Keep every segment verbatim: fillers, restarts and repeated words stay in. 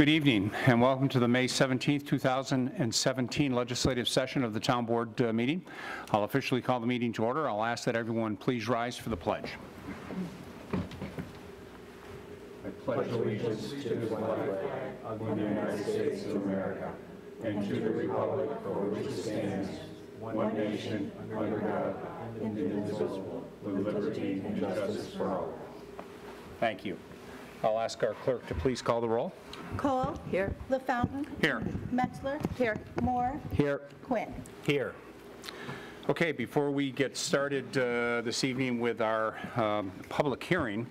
Good evening and welcome to the May seventeenth, two thousand seventeen legislative session of the Town Board uh, meeting. I'll officially call the meeting to order. I'll ask that everyone please rise for the pledge. I pledge allegiance to the flag of the United States of America and to the republic for which it stands, one nation, under God, indivisible, with liberty and justice for all. Thank you. I'll ask our clerk to please call the roll. Cole. Here. LaFountain. Here. Metzler. Here. Moore. Here. Quinn. Here. Okay, before we get started uh, this evening with our um, public hearing,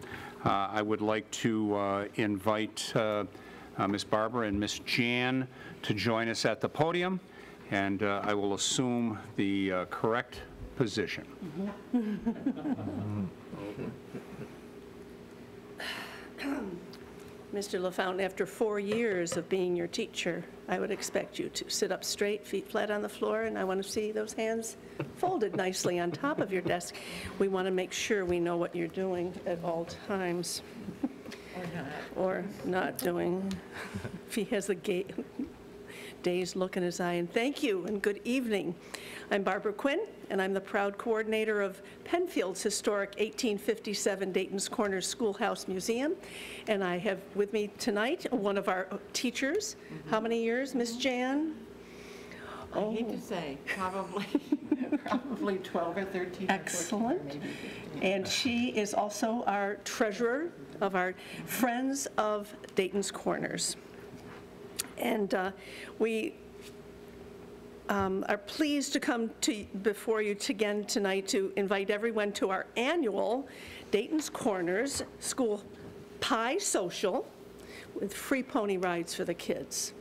uh, I would like to uh, invite uh, uh, Miz Barbara and Miz Jan to join us at the podium, and uh, I will assume the uh, correct position. Mm-hmm. Mister LaFountain, after four years of being your teacher, I would expect you to sit up straight, feet flat on the floor, and I want to see those hands folded nicely on top of your desk. We want to make sure we know what you're doing at all times. Or not. Or not doing. If he has a dazed look in his eye. And thank you and good evening. I'm Barbara Quinn, and I'm the proud coordinator of Penfield's historic eighteen fifty-seven Dayton's Corners Schoolhouse Museum, and I have with me tonight one of our teachers. Mm-hmm. How many years, Miss Jan? I oh. hate to say, probably, probably twelve or thirteen. Excellent. Or and she is also our treasurer of our Friends of Dayton's Corners. And uh, we um, are pleased to come to before you again tonight to invite everyone to our annual Dayton's Corners School Pie Social with free pony rides for the kids.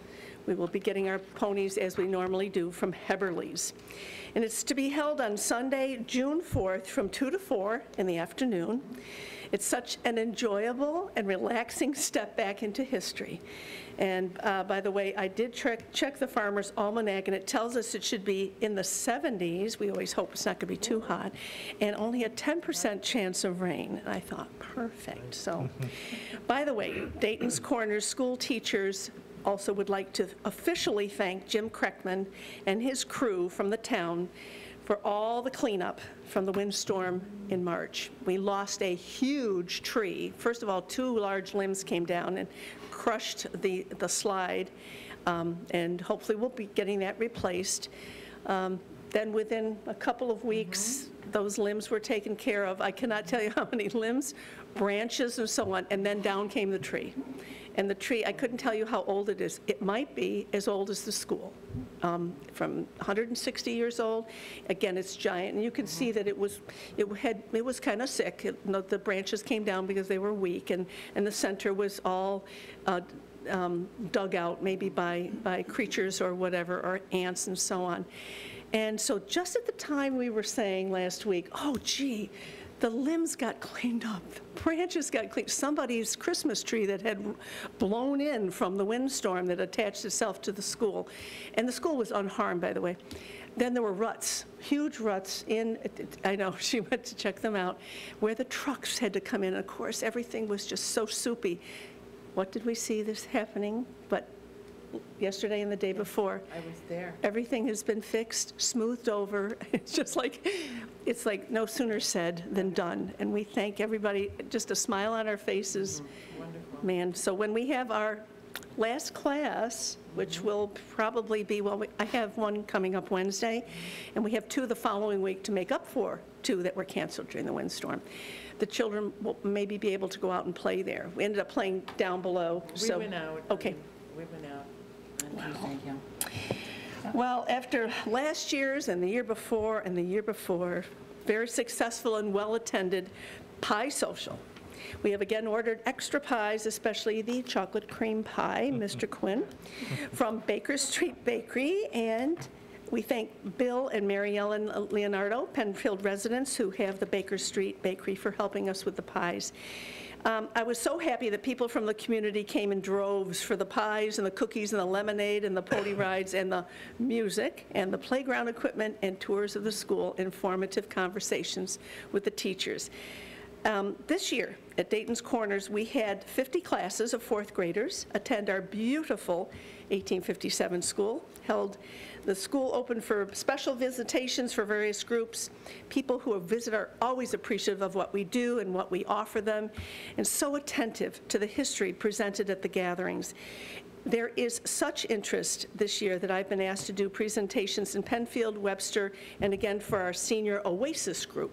We will be getting our ponies, as we normally do, from Heberly's. And it's to be held on Sunday, June fourth, from two to four in the afternoon. It's such an enjoyable and relaxing step back into history. And uh, by the way, I did check, check the Farmer's Almanac, and it tells us it should be in the seventies. We always hope it's not gonna be too hot, and only a ten percent chance of rain. I thought, perfect, so. By the way, Dayton's Corners school teachers also would like to officially thank Jim Kreckman and his crew from the town for all the cleanup from the windstorm in March. We lost a huge tree. First of all, two large limbs came down and crushed the, the slide, um, and hopefully we'll be getting that replaced. Um, then within a couple of weeks, mm-hmm. those limbs were taken care of. I cannot tell you how many limbs, branches, and so on, and then down came the tree. And the tree, I couldn't tell you how old it is. It might be as old as the school, um, from one hundred sixty years old. Again, it's giant, and you can see that it was, it had, it was kind of sick. It, the branches came down because they were weak, and and the center was all uh, um, dug out, maybe by by creatures or whatever, or ants and so on. And so, just at the time we were saying last week, oh gee, the limbs got cleaned up, the branches got cleaned. Somebody's Christmas tree that had blown in from the windstorm that attached itself to the school. And the school was unharmed, by the way. Then there were ruts, huge ruts in, I know, she went to check them out, where the trucks had to come in. And of course, everything was just so soupy. What did we see this happening? But yesterday and the day before. I was there. Everything has been fixed, smoothed over. It's just like, it's like no sooner said than done. And we thank everybody, just a smile on our faces. Mm-hmm. Wonderful. Man, so when we have our last class, which mm-hmm. will probably be, well, we, I have one coming up Wednesday, and we have two the following week to make up for two that were canceled during the windstorm. The children will maybe be able to go out and play there. We ended up playing down below. We so, went out. Okay. We went out. Wow. Well, after last year's and the year before and the year before, very successful and well-attended Pie Social, we have again ordered extra pies, especially the chocolate cream pie, Mister Quinn, from Baker Street Bakery, and we thank Bill and Mary Ellen Leonardo, Penfield residents who have the Baker Street Bakery, for helping us with the pies. Um, I was so happy that people from the community came in droves for the pies and the cookies and the lemonade and the pony rides and the music and the playground equipment and tours of the school, informative conversations with the teachers. Um, this year at Dayton's Corners, we had fifty classes of fourth graders attend our beautiful eighteen fifty-seven school. Held the school open for special visitations for various groups. People who visit are always appreciative of what we do and what we offer them, and so attentive to the history presented at the gatherings. There is such interest this year that I've been asked to do presentations in Penfield, Webster, and again for our senior Oasis group.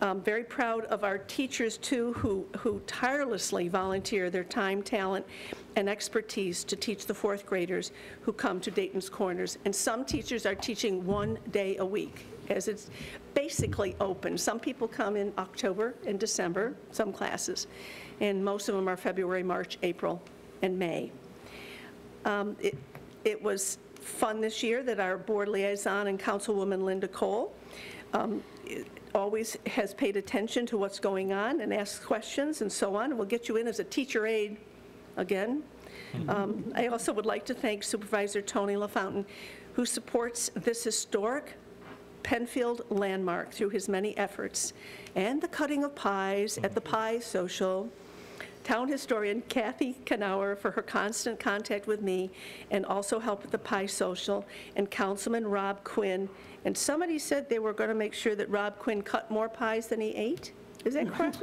I'm very proud of our teachers, too, who, who tirelessly volunteer their time, talent, and expertise to teach the fourth graders who come to Dayton's Corners. And some teachers are teaching one day a week, as it's basically open. Some people come in October and December, some classes, and most of them are February, March, April, and May. Um, it, it was fun this year that our board liaison and Councilwoman Linda Cole um, it, always has paid attention to what's going on and asks questions and so on. We'll get you in as a teacher aide again. Um, I also would like to thank Supervisor Tony LaFountain, who supports this historic Penfield landmark through his many efforts, and the cutting of pies at the Pie Social. Town historian Kathy Knauer for her constant contact with me and also help with the Pie Social, and Councilman Rob Quinn. And somebody said they were going to make sure that Rob Quinn cut more pies than he ate. Is that correct?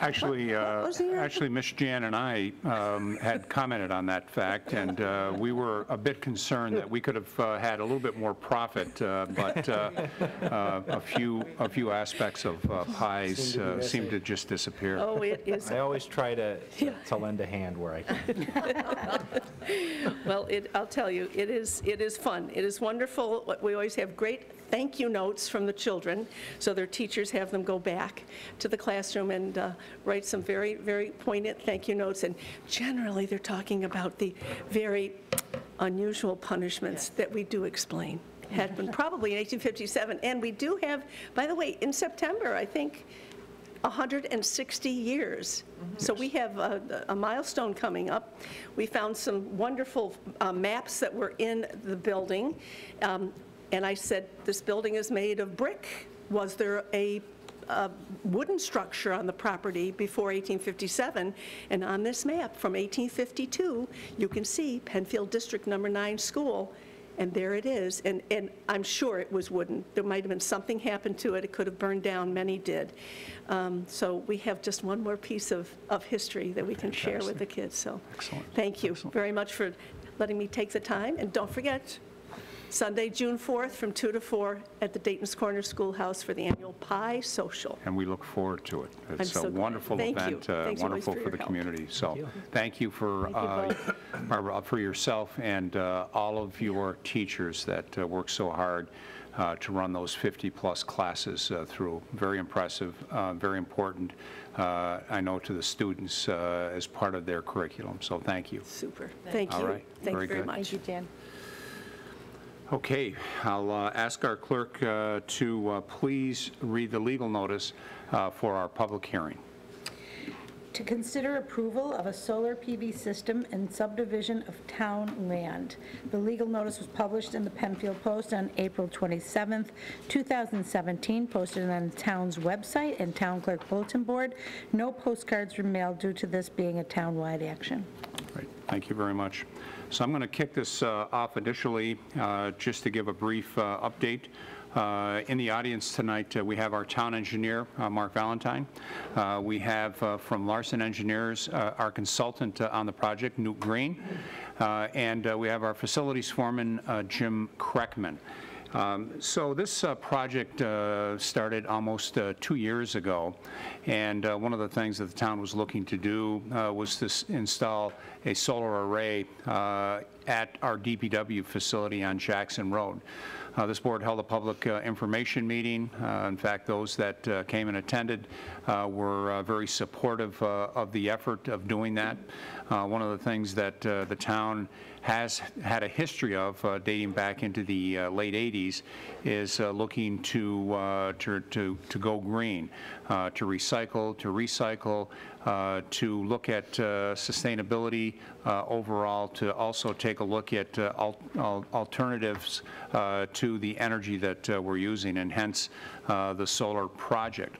Actually, uh, actually, Miss Jan and I um, had commented on that fact, and uh, we were a bit concerned that we could have uh, had a little bit more profit, uh, but uh, uh, a few a few aspects of uh, pies uh, seem to just disappear. Oh, it is. I always try to to, to lend a hand where I can. Well, it, I'll tell you, it is it is fun. It is wonderful. We always have great thank you notes from the children, so their teachers have them go back to the classroom and uh, write some very, very poignant thank you notes. And generally, they're talking about the very unusual punishments that we do explain had been probably in eighteen fifty-seven. And we do have, by the way, in September, I think, one hundred sixty years. Mm-hmm. So we have a, a milestone coming up. We found some wonderful uh, maps that were in the building. Um, And I said, this building is made of brick. Was there a, a wooden structure on the property before eighteen fifty-seven? And on this map from eighteen fifty-two, you can see Penfield District Number nine School. And there it is. And, and I'm sure it was wooden. There might have been something happened to it. It could have burned down. Many did. Um, so we have just one more piece of, of history that we can Fantastic. Share with the kids. So Excellent. Thank you Excellent. Very much for letting me take the time. And don't forget, Sunday, June fourth, from two to four at the Dayton's Corners Schoolhouse for the annual Pie Social. And we look forward to it. It's I'm so a glad. Wonderful thank event, uh, wonderful for, for the help. Community. So thank you, thank you for thank uh, you Barbara, for yourself and uh, all of your teachers that uh, work so hard uh, to run those fifty plus classes uh, through. Very impressive, uh, very important, uh, I know, to the students uh, as part of their curriculum. So thank you. Super. Thank all you. All right. Thank very you very good. Much. Thank you, Dan. Okay, I'll uh, ask our clerk uh, to uh, please read the legal notice uh, for our public hearing. To consider approval of a solar P V system and subdivision of town land. The legal notice was published in the Penfield Post on April twenty-seventh, two thousand seventeen, posted on the town's website and town clerk bulletin board. No postcards were mailed due to this being a town-wide action. Great, thank you very much. So I'm going to kick this uh, off initially uh, just to give a brief uh, update. Uh, in the audience tonight, uh, we have our town engineer, uh, Mark Valentine. Uh, we have uh, from Larson Engineers, uh, our consultant uh, on the project, Newt Green. Uh, and uh, we have our facilities foreman, uh, Jim Kreckman. Um, so this uh, project uh, started almost uh, two years ago, and uh, one of the things that the town was looking to do uh, was to s install a solar array uh, at our D P W facility on Jackson Road. Uh, this board held a public uh, information meeting. Uh, in fact, those that uh, came and attended uh, were uh, very supportive uh, of the effort of doing that. Uh, one of the things that uh, the town has had a history of, uh, dating back into the uh, late eighties, is uh, looking to, uh, to, to, to go green, uh, to recycle, to recycle, uh, to look at uh, sustainability uh, overall, to also take a look at uh, al al alternatives uh, to the energy that uh, we're using, and hence uh, the solar project.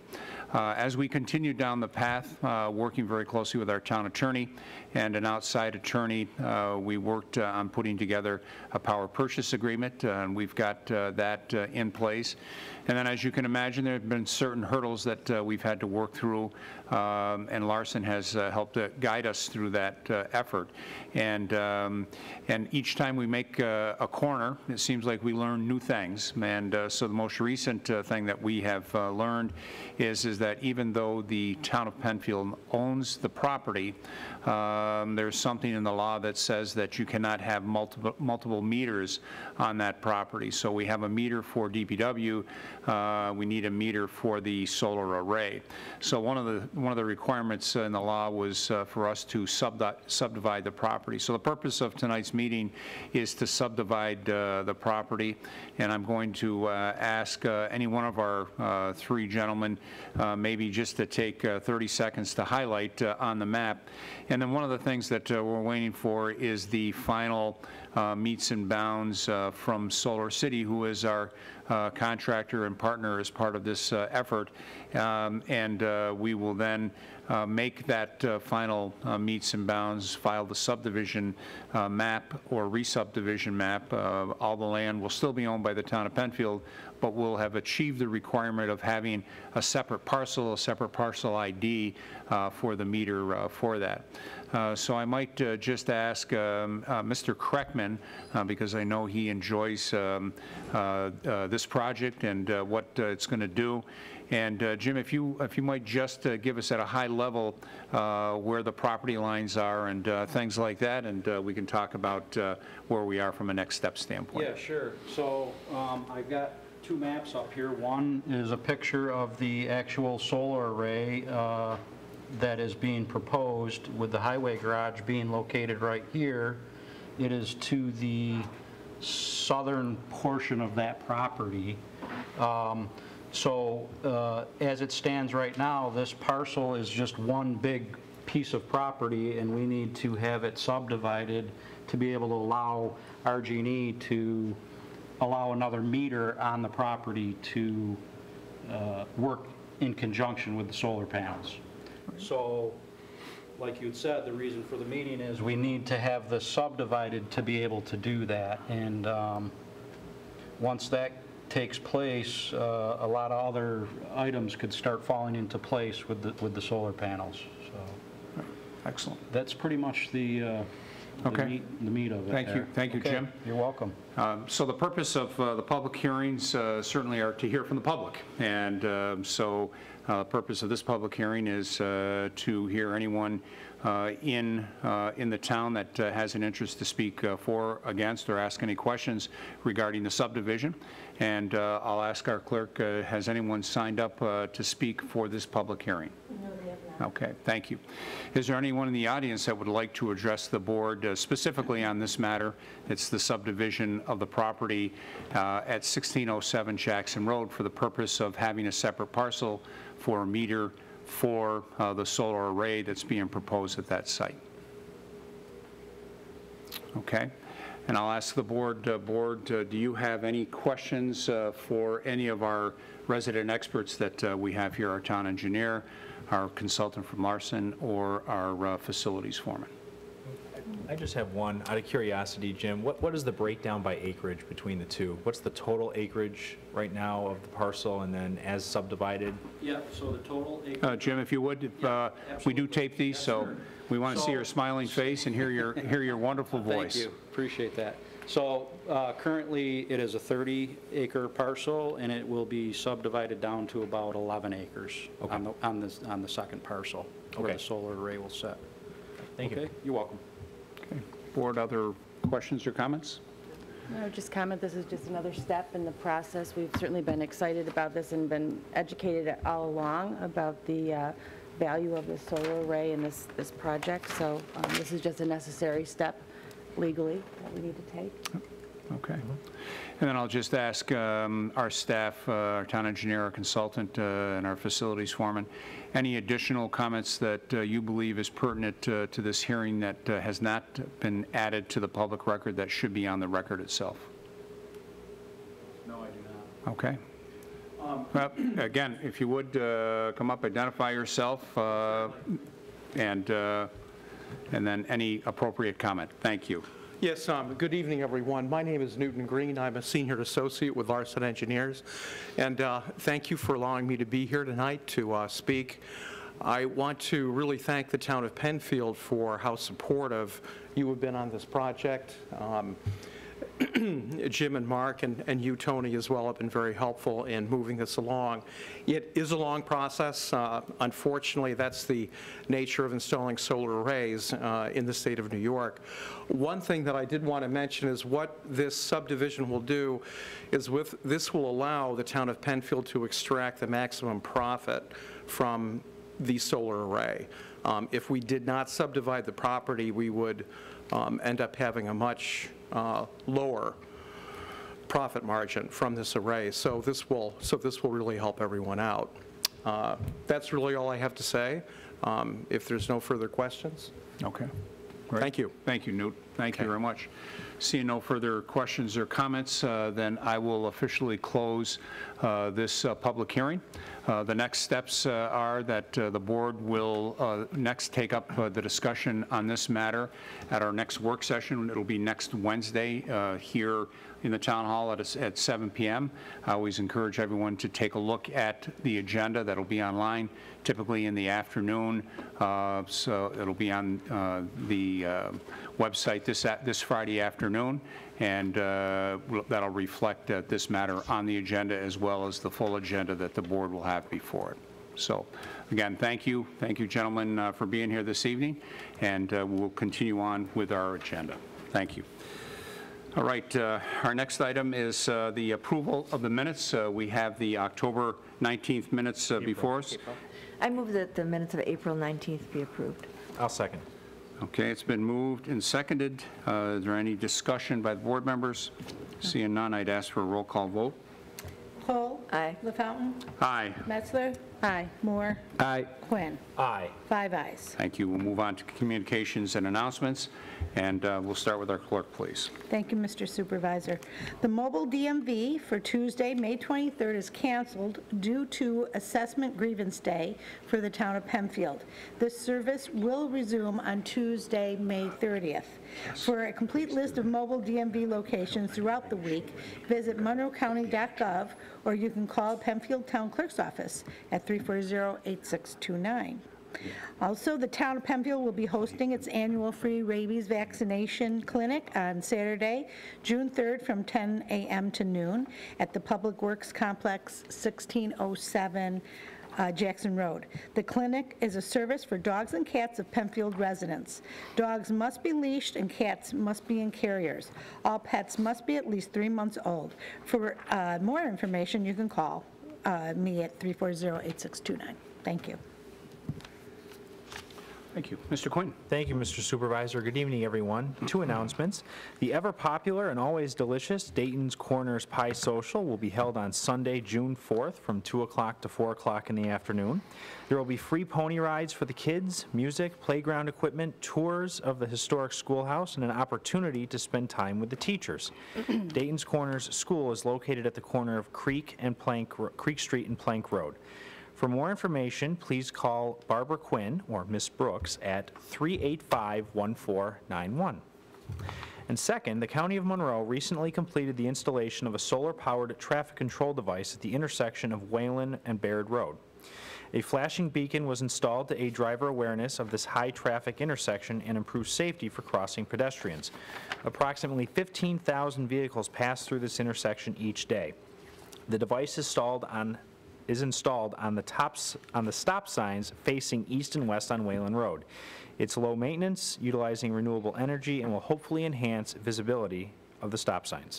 Uh, as we continue down the path, uh, working very closely with our town attorney and an outside attorney, uh, we worked uh, on putting together a power purchase agreement, uh, and we've got uh, that uh, in place. And then, as you can imagine, there have been certain hurdles that uh, we've had to work through, um, and Larson has uh, helped uh, guide us through that uh, effort. And um, and each time we make uh, a corner, it seems like we learn new things. And uh, so the most recent uh, thing that we have uh, learned is is that even though the town of Penfield owns the property, um, there's something in the law that says that you cannot have multiple multiple meters on that property. So we have a meter for D P W. Uh, we need a meter for the solar array. So one of the one of the requirements in the law was uh, for us to subdi subdivide the property. So the purpose of tonight's meeting is to subdivide uh, the property, and I'm going to uh, ask uh, any one of our uh, three gentlemen uh, maybe just to take uh, thirty seconds to highlight uh, on the map. And then one of the things that uh, we're waiting for is the final uh, meets and bounds uh, from Solar City, who is our Uh, contractor and partner as part of this uh, effort, um, and uh, we will then uh, make that uh, final uh, meets and bounds, file the subdivision uh, map or re-subdivision map. Uh, all the land will still be owned by the town of Penfield, but we'll have achieved the requirement of having a separate parcel, a separate parcel I D uh, for the meter uh, for that. Uh, so I might uh, just ask um, uh, Mister Kreckman, uh, because I know he enjoys um, uh, uh, this project and uh, what uh, it's going to do. And uh, Jim, if you if you might just uh, give us at a high level uh, where the property lines are and uh, things like that, and uh, we can talk about uh, where we are from a next step standpoint. Yeah, sure. So um, I've got two maps up here. One is a picture of the actual solar array uh, that is being proposed, with the highway garage being located right here. It is to the southern portion of that property. Um, so uh, as it stands right now, this parcel is just one big piece of property, and we need to have it subdivided to be able to allow R G and E to allow another meter on the property to uh, work in conjunction with the solar panels. So, like you said, the reason for the meeting is we need to have this subdivided to be able to do that. And um, once that takes place, uh, a lot of other items could start falling into place with the with the solar panels. So, excellent. That's pretty much the. Uh, Okay. The meat, the meat of it. Thank there. you. Thank you, okay. Jim. You're welcome. Um, so the purpose of uh, the public hearings uh, certainly are to hear from the public. And uh, so uh, the purpose of this public hearing is uh, to hear anyone uh, in, uh, in the town that uh, has an interest to speak uh, for, against, or ask any questions regarding the subdivision. And uh, I'll ask our clerk, uh, has anyone signed up uh, to speak for this public hearing? No, they have not. Okay, thank you. Is there anyone in the audience that would like to address the board uh, specifically on this matter? It's the subdivision of the property uh, at sixteen oh seven Jackson Road for the purpose of having a separate parcel for a meter for uh, the solar array that's being proposed at that site. Okay. And I'll ask the board, uh, board, uh, do you have any questions uh, for any of our resident experts that uh, we have here, our town engineer, our consultant from Larson, or our uh, facilities foreman? I just have one. Out of curiosity, Jim, what, what is the breakdown by acreage between the two? What's the total acreage right now of the parcel, and then as subdivided? Yeah, so the total acreage. Uh, Jim, if you would, yeah, uh, we do tape these, yes, so sir. We want to so, see your smiling face and hear your hear your wonderful voice. Thank you. Appreciate that. So uh, currently it is a thirty acre parcel, and it will be subdivided down to about eleven acres okay. on, the, on, this, on the second parcel okay. where the solar array will sit. Thank okay? you. You're welcome. Okay. Board, other questions or comments? No, just comment. This is just another step in the process. We've certainly been excited about this and been educated all along about the uh, value of the solar array in this, this project. So um, this is just a necessary step legally that we need to take. Okay. Mm-hmm. And then I'll just ask um, our staff, uh, our town engineer, our consultant, uh, and our facilities foreman, any additional comments that uh, you believe is pertinent uh, to this hearing that uh, has not been added to the public record that should be on the record itself? No, I do not. Okay. Um, uh, again, if you would uh, come up, identify yourself, uh, and uh, and then any appropriate comment. Thank you. Yes, um, good evening, everyone. My name is Newt Green. I'm a senior associate with Larson Engineers, and uh, thank you for allowing me to be here tonight to uh, speak. I want to really thank the town of Penfield for how supportive you have been on this project. Um, Jim and Mark and, and you, Tony, as well, have been very helpful in moving this along. It is a long process. Uh, unfortunately, that's the nature of installing solar arrays uh, in the state of New York. One thing that I did want to mention is what this subdivision will do is with this will allow the town of Penfield to extract the maximum profit from the solar array. Um, if we did not subdivide the property, we would um, end up having a much Uh, lower profit margin from this array, so this will so this will really help everyone out. Uh, that's really all I have to say. Um, if there's no further questions, okay. Great. Thank you. Thank you, Newt. Thank okay. you very much. Seeing no further questions or comments, uh, then I will officially close uh, this uh, public hearing. Uh, the next steps uh, are that uh, the board will uh, next take up uh, the discussion on this matter at our next work session. It'll be next Wednesday uh, here in the town hall at, at seven p m I always encourage everyone to take a look at the agenda that'll be online, typically in the afternoon. Uh, so it'll be on uh, the uh, website this at, this Friday afternoon, and uh, that'll reflect uh, this matter on the agenda as well as the full agenda that the board will have before it. So again, thank you. Thank you, gentlemen, uh, for being here this evening, and uh, we'll continue on with our agenda. Thank you. All right, uh, our next item is uh, the approval of the minutes. Uh, we have the October nineteenth minutes uh, before us. April. I move that the minutes of April nineteenth be approved. I'll second. Okay, it's been moved and seconded. Uh, is there any discussion by the board members? Seeing none, I'd ask for a roll call vote. Cole? Aye. LaFountain? Aye. Metzler? Aye. Moore? Aye. Quinn? Aye. Five ayes. Thank you. We'll move on to communications and announcements, and uh, we'll start with our clerk, please. Thank you, Mister Supervisor. The mobile D M V for Tuesday, May twenty-third is canceled due to Assessment Grievance Day for the town of Penfield. This service will resume on Tuesday, May thirtieth. For a complete list of mobile D M V locations throughout the week, visit monroe county dot gov, or you can call Penfield Town Clerk's Office at three four zero, eight six two nine. Also, the town of Penfield will be hosting its annual free rabies vaccination clinic on Saturday, June third, from ten a m to noon at the Public Works Complex, sixteen oh seven uh, Jackson Road. The clinic is a service for dogs and cats of Penfield residents. Dogs must be leashed and cats must be in carriers. All pets must be at least three months old. For uh, more information, you can call uh, me at three four zero, eight six two nine. Thank you. Thank you. Mister Quinn. Thank you, Mister Supervisor. Good evening, everyone. Two announcements. The ever-popular and always delicious Dayton's Corners Pie Social will be held on Sunday, June fourth, from two o'clock to four o'clock in the afternoon. There will be free pony rides for the kids, music, playground equipment, tours of the historic schoolhouse, and an opportunity to spend time with the teachers. Dayton's Corners School is located at the corner of Creek and Plank, Creek Street and Plank Road. For more information, please call Barbara Quinn or Miss Brooks at three eight five, one four nine one. And second, the County of Monroe recently completed the installation of a solar-powered traffic control device at the intersection of Wayland and Baird Road. A flashing beacon was installed to aid driver awareness of this high-traffic intersection and improve safety for crossing pedestrians. Approximately fifteen thousand vehicles pass through this intersection each day. The device is installed on is installed on the tops on the stop signs facing east and west on Wayland Road. It's low maintenance, utilizing renewable energy, and will hopefully enhance visibility of the stop signs.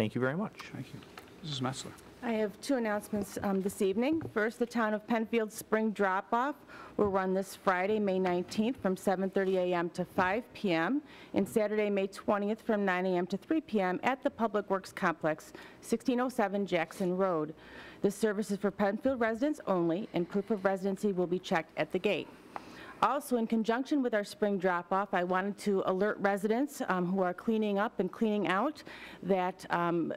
Thank you very much. Thank you. Missus Metzler. I have two announcements um, this evening. First, the town of Penfield's spring drop-off will run this Friday, May nineteenth, from seven thirty a m to five p m and Saturday, May twentieth, from nine a m to three p m at the Public Works Complex, sixteen oh seven Jackson Road. This service is for Penfield residents only, and proof of residency will be checked at the gate. Also, in conjunction with our spring drop-off, I wanted to alert residents um, who are cleaning up and cleaning out that um,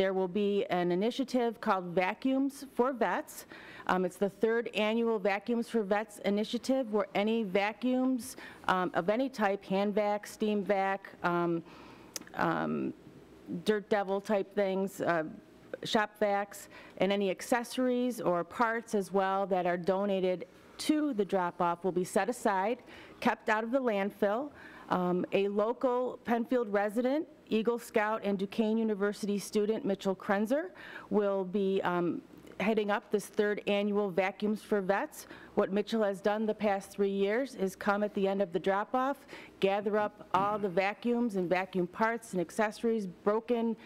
There will be an initiative called Vacuums for Vets. Um, it's the third annual Vacuums for Vets initiative, where any vacuums um, of any type, hand vac, steam vac, um, um, dirt devil type things, uh, shop vacs, and any accessories or parts as well that are donated to the drop-off will be set aside, kept out of the landfill. Um, a local Penfield resident, Eagle Scout and Duquesne University student Mitchell Krenzer, will be um, heading up this third annual Vacuums for Vets. What Mitchell has done the past three years is come at the end of the drop-off, gather up all the vacuums and vacuum parts and accessories, broken,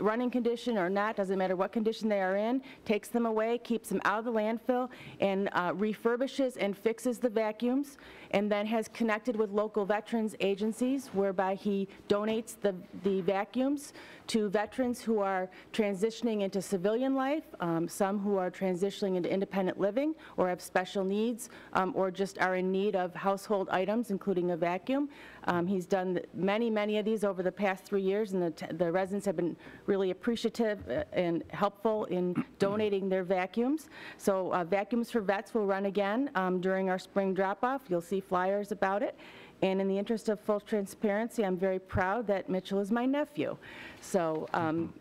running condition or not, doesn't matter what condition they are in, takes them away, keeps them out of the landfill, and uh, refurbishes and fixes the vacuums, and then has connected with local veterans agencies whereby he donates the, the vacuums to veterans who are transitioning into civilian life, um, some who are transitioning into independent living or have special needs, um, or just are in need of household items, including a vacuum. Um, he's done many, many of these over the past three years, and the, t the residents have been really appreciative and helpful in donating their vacuums. So uh, Vacuums for Vets will run again um, during our spring drop-off. You'll see flyers about it. And in the interest of full transparency, I'm very proud that Mitchell is my nephew. So um,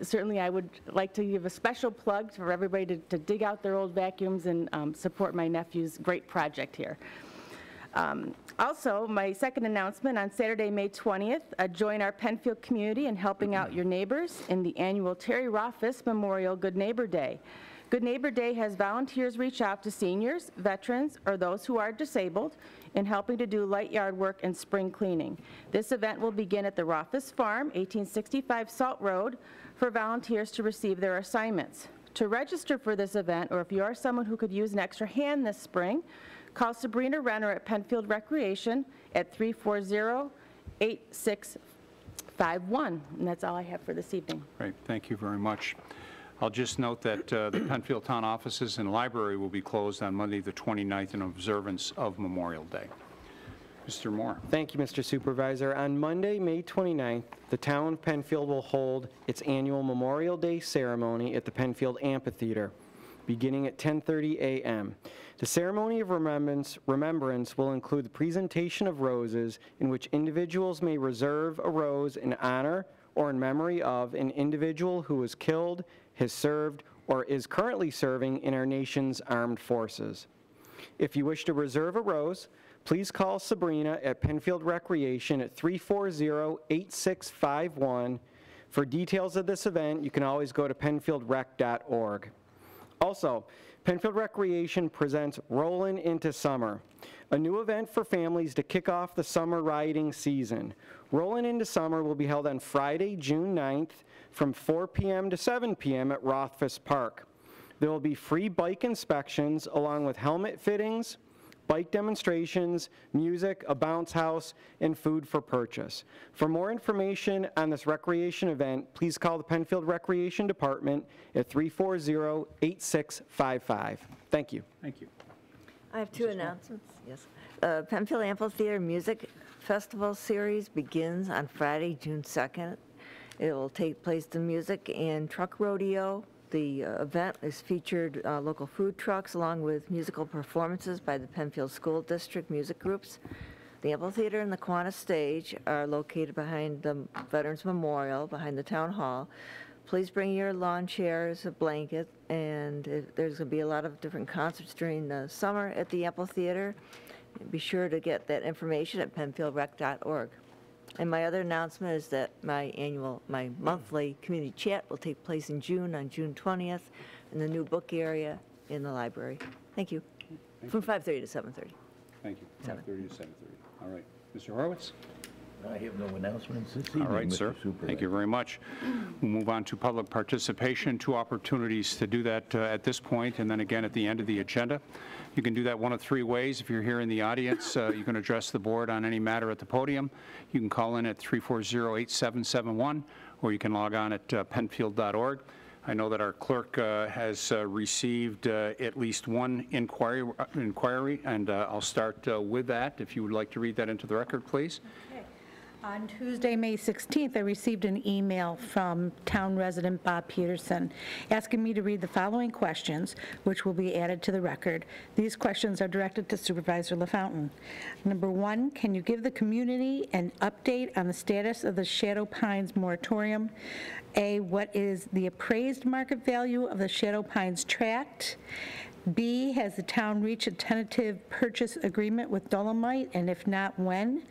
certainly I would like to give a special plug for everybody to, to dig out their old vacuums and um, support my nephew's great project here. Um, also, my second announcement, on Saturday, May twentieth, uh, join our Penfield community in helping out your neighbors in the annual Terry Roffus Memorial Good Neighbor Day. Good Neighbor Day has volunteers reach out to seniors, veterans, or those who are disabled in helping to do light yard work and spring cleaning. This event will begin at the Roffus Farm, eighteen sixty-five Salt Road, for volunteers to receive their assignments. To register for this event, or if you are someone who could use an extra hand this spring, call Sabrina Renner at Penfield Recreation at three four zero, eight six five one. And that's all I have for this evening. Great, thank you very much. I'll just note that uh, the Penfield Town offices and library will be closed on Monday the twenty-ninth in observance of Memorial Day. Mister Moore. Thank you, Mister Supervisor. On Monday, May twenty-ninth, the town of Penfield will hold its annual Memorial Day ceremony at the Penfield Amphitheater, beginning at ten thirty a m The ceremony of remembrance, remembrance will include the presentation of roses, in which individuals may reserve a rose in honor or in memory of an individual who was killed, has served, or is currently serving in our nation's armed forces. If you wish to reserve a rose, please call Sabrina at Penfield Recreation at three four zero, eight six five one. For details of this event, you can always go to penfield rec dot org. Also, Penfield Recreation presents Rollin' Into Summer, a new event for families to kick off the summer riding season. Rollin' Into Summer will be held on Friday, June ninth from four p m to seven p m at Rothfuss Park. There will be free bike inspections along with helmet fittings, bike demonstrations, music, a bounce house, and food for purchase. For more information on this recreation event, please call the Penfield Recreation Department at three four zero, eight six five five. Thank you. Thank you. I have two announcements. Yes. Uh, Penfield Amphitheater Music Festival Series begins on Friday, June second. It will take place to music and truck rodeo. The uh, event is featured uh, local food trucks along with musical performances by the Penfield School District music groups. The amphitheater and the Kiwanis stage are located behind the Veterans Memorial, behind the Town Hall. Please bring your lawn chairs, a blanket, and it, there's going to be a lot of different concerts during the summer at the amphitheater. Be sure to get that information at penfield rec dot org. And my other announcement is that my annual, my monthly community chat will take place in June, on June twentieth, in the new book area in the library. Thank you. Thank From five thirty to seven thirty. Thank you. seven thirty to seven thirty. All right. Mister Horowitz? I have no announcements this evening. All right, Mister sir. Supervisor. Thank you very much. We'll move on to public participation. Two opportunities to do that uh, at this point, and then again at the end of the agenda. You can do that one of three ways. If you're here in the audience, uh, you can address the board on any matter at the podium. You can call in at three four zero, eight seven seven one, or you can log on at uh, penfield dot org. I know that our clerk uh, has uh, received uh, at least one inquiry, uh, inquiry and uh, I'll start uh, with that. If you would like to read that into the record, please. Okay. On Tuesday, May sixteenth, I received an email from town resident Bob Peterson asking me to read the following questions, which will be added to the record. These questions are directed to Supervisor LaFountain. Number one, can you give the community an update on the status of the Shadow Pines moratorium? A, what is the appraised market value of the Shadow Pines tract? B, has the town reached a tentative purchase agreement with Dolomite, and if not, when?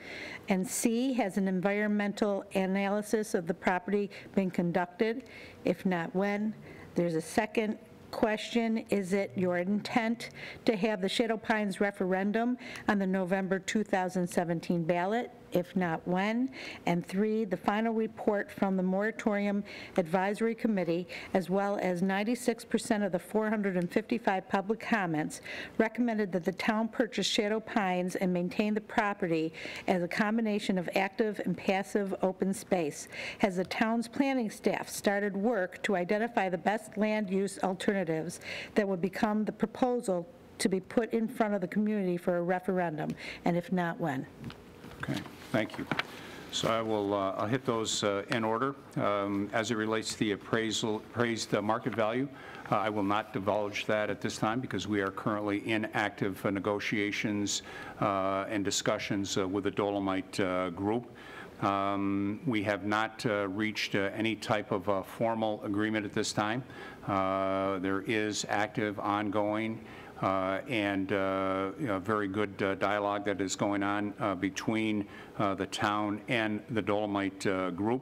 And C, has an environmental analysis of the property been conducted? If not, when? There's a second question. Is it your intent to have the Shadow Pines referendum on the November two thousand seventeen ballot? If not, when? And three, the final report from the Moratorium Advisory Committee, as well as ninety-six percent of the four hundred fifty-five public comments, recommended that the town purchase Shadow Pines and maintain the property as a combination of active and passive open space. Has the town's planning staff started work to identify the best land use alternatives that would become the proposal to be put in front of the community for a referendum? And if not, when? Okay. Thank you. So I will uh, I'll hit those uh, in order. Um, as it relates to the appraisal, appraised uh, market value, uh, I will not divulge that at this time because we are currently in active uh, negotiations uh, and discussions uh, with the Dolomite uh, group. Um, we have not uh, reached uh, any type of uh, formal agreement at this time. Uh, there is active, ongoing, Uh, and uh, you know, very good uh, dialogue that is going on uh, between uh, the town and the Dolomite uh, group.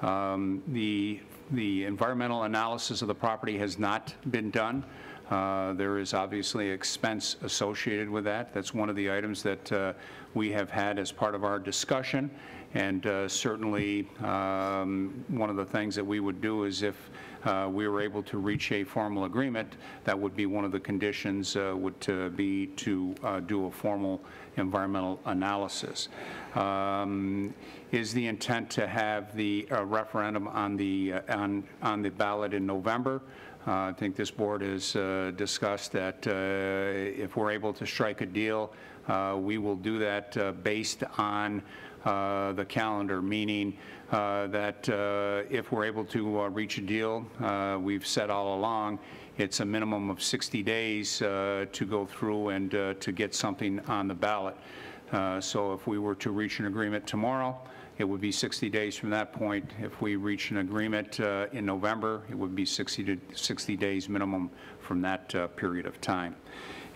Um, the, the environmental analysis of the property has not been done. Uh, there is obviously expense associated with that. That's one of the items that uh, we have had as part of our discussion. And uh, certainly um, one of the things that we would do is if uh, we were able to reach a formal agreement, that would be one of the conditions uh, would to be to uh, do a formal environmental analysis. Um, is the intent to have the uh, referendum on the, uh, on, on the ballot in November? Uh, I think this board has uh, discussed that uh, if we're able to strike a deal, uh, we will do that uh, based on Uh, the calendar, meaning uh, that uh, if we're able to uh, reach a deal, uh, we've said all along, it's a minimum of sixty days uh, to go through and uh, to get something on the ballot. Uh, so if we were to reach an agreement tomorrow, it would be sixty days from that point. If we reach an agreement uh, in November, it would be sixty to sixty days minimum from that uh, period of time.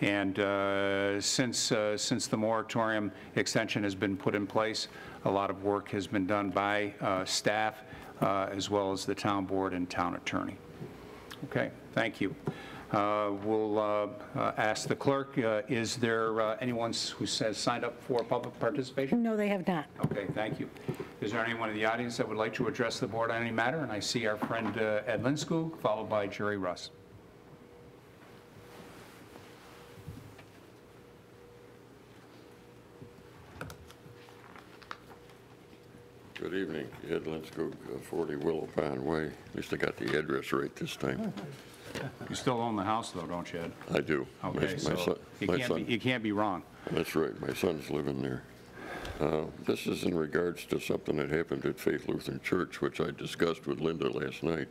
And uh, since, uh, since the moratorium extension has been put in place, a lot of work has been done by uh, staff uh, as well as the town board and town attorney. Okay, thank you. Uh, we'll uh, uh, ask the clerk, uh, is there uh, anyone who has signed up for public participation? No, they have not. Okay, thank you. Is there anyone in the audience that would like to address the board on any matter? And I see our friend uh, Ed Lindskog, followed by Jerry Russ. Good evening, Ed Lindskog, forty Willow Pine Way. At least I got the address right this time. You still own the house, though, don't you, Ed? I do. Okay, my, my so son, you, my can't son. Be, you can't be wrong. That's right. My son's living there. Uh, this is in regards to something that happened at Faith Lutheran Church, which I discussed with Linda last night.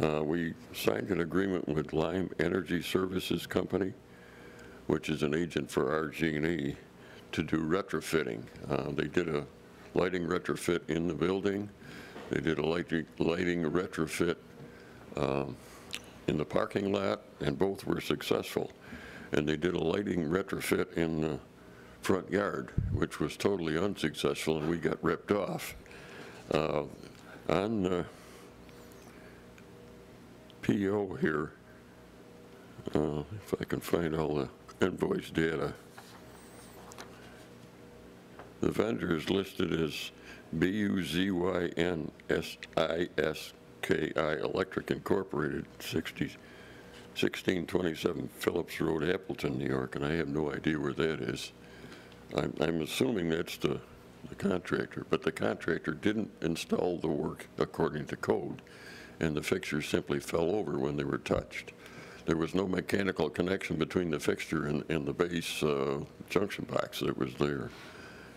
Uh, we signed an agreement with Lime Energy Services Company, which is an agent for R G and E, to do retrofitting. Uh, they did a lighting retrofit in the building. They did a lighting, lighting retrofit um, in the parking lot, and both were successful. And they did a lighting retrofit in the front yard, which was totally unsuccessful, and we got ripped off. Uh, on uh, P O here, uh, if I can find all the invoice data, the vendor is listed as B U Z Y N S I S K I Electric Incorporated, sixteen twenty-seven Phillips Road, Appleton, New York, and I have no idea where that is. I'm, I'm assuming that's the, the contractor, but the contractor didn't install the work according to code, and the fixtures simply fell over when they were touched. There was no mechanical connection between the fixture and, and the base uh, junction box that was there.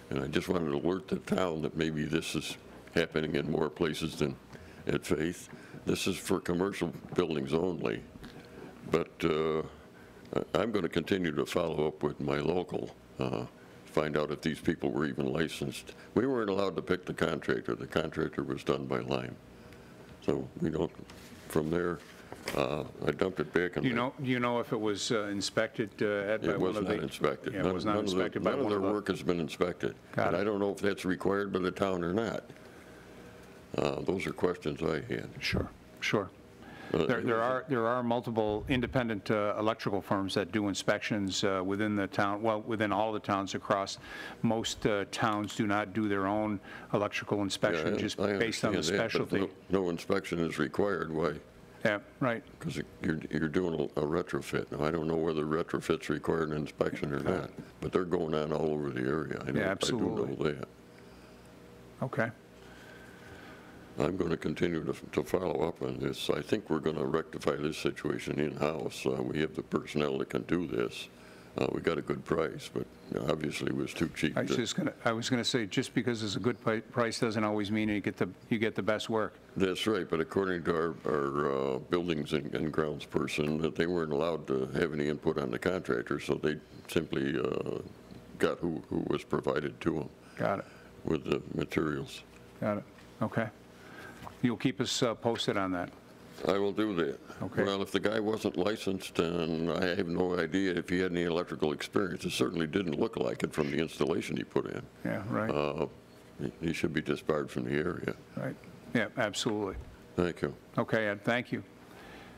And I just wanted to alert the town that maybe this is happening in more places than at Faith. This is for commercial buildings only. But uh, I'm going to continue to follow up with my local, uh, find out if these people were even licensed. We weren't allowed to pick the contractor. The contractor was done by Lime. So we don't, from there, uh, I dumped it back. And you know, you know if it was uh, inspected uh, at it by was one not of the, inspected. Yeah, it none, was not inspected. The, by none one of their of work the... has been inspected. Got and it. I don't know if that's required by the town or not. Uh, those are questions I had. Sure, sure. Uh, there, there are there are multiple independent uh, electrical firms that do inspections uh, within the town. Well, within all the towns across, most uh, towns do not do their own electrical inspection, yeah, just I based on the that, specialty. No, no inspection is required. Why? Yeah, right. Because you're you're doing a, a retrofit. Now I don't know whether retrofits require an inspection or not, but they're going on all over the area. I know, yeah, absolutely. I do know that. Okay. I'm going to continue to, to follow up on this. I think we're going to rectify this situation in-house. Uh, we have the personnel that can do this. Uh, we got a good price, but obviously it was too cheap. I was to just gonna, I was going to say, just because it's a good price doesn't always mean you get the you get the best work. That's right, but according to our, our uh, buildings and, and grounds person, that they weren't allowed to have any input on the contractor, so they simply uh, got who, who was provided to them. Got it. With the materials. Got it. Okay. You'll keep us uh, posted on that. I will do that. Okay. Well, if the guy wasn't licensed, and I have no idea if he had any electrical experience, it certainly didn't look like it from the installation he put in. Yeah, right. Uh, he should be disbarred from the area. Right. Yeah, absolutely. Thank you. Okay, Ed, thank you.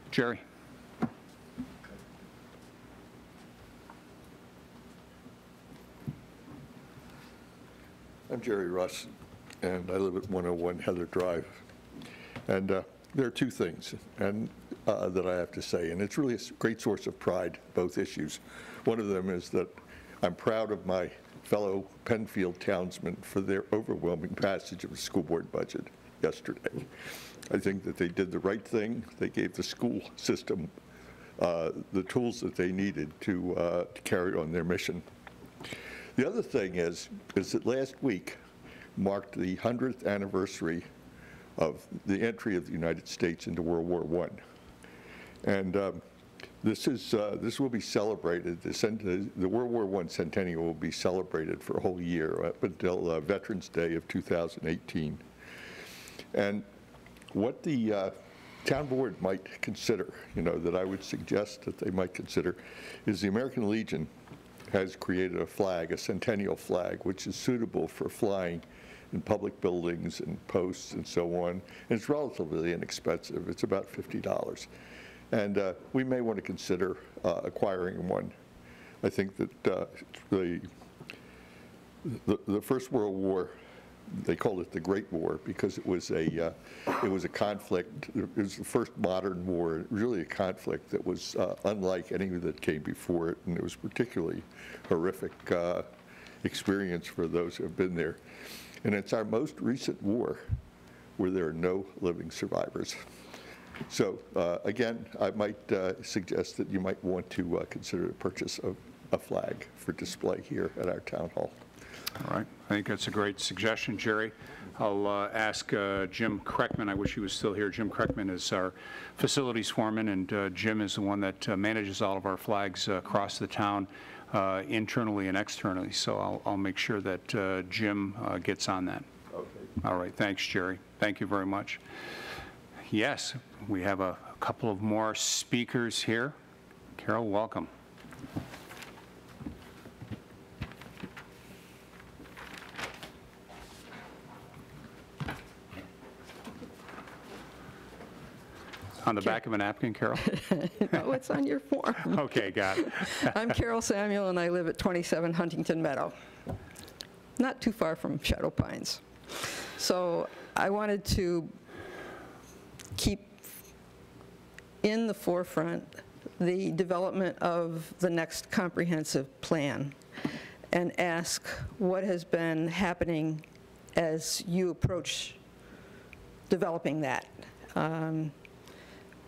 Jerry. I'm Jerry Russ, and I live at one oh one Heather Drive. And uh, there are two things and uh, that I have to say, and it's really a great source of pride, both issues. One of them is that I'm proud of my fellow Penfield townsmen for their overwhelming passage of the school board budget yesterday. I think that they did the right thing. They gave the school system uh, the tools that they needed to, uh, to carry on their mission. The other thing is, is that last week marked the hundredth anniversary of the entry of the United States into World War One. And um, this is, uh, this will be celebrated, the, the World War One centennial will be celebrated for a whole year up until uh, Veterans Day of two thousand eighteen. And what the uh, town board might consider, you know, that I would suggest that they might consider, is the American Legion has created a flag, a centennial flag, which is suitable for flying in public buildings and posts and so on. And it's relatively inexpensive. It's about fifty dollars. And uh, we may want to consider uh, acquiring one. I think that uh, the, the the First World War, they called it the Great War because it was a uh, it was a conflict. It was the first modern war, really a conflict that was uh, unlike any that came before it, and it was particularly horrific uh, experience for those who have been there. And it's our most recent war where there are no living survivors. So uh, again, I might uh, suggest that you might want to uh, consider the purchase of a flag for display here at our town hall. All right, I think that's a great suggestion, Jerry. I'll uh, ask uh, Jim Kreckman, I wish he was still here. Jim Kreckman is our facilities foreman, and uh, Jim is the one that uh, manages all of our flags uh, across the town. Uh, internally and externally, so I'll, I'll make sure that uh, Jim uh, gets on that. Okay. All right, thanks, Jerry. Thank you very much. Yes, we have a, a couple of more speakers here. Carol, welcome. On the Car back of a napkin, Carol? No, it's on your form. Okay, got it. I'm Carol Samuel, and I live at twenty-seven Huntington Meadow, not too far from Shadow Pines. So I wanted to keep in the forefront the development of the next comprehensive plan and ask what has been happening as you approach developing that. Um,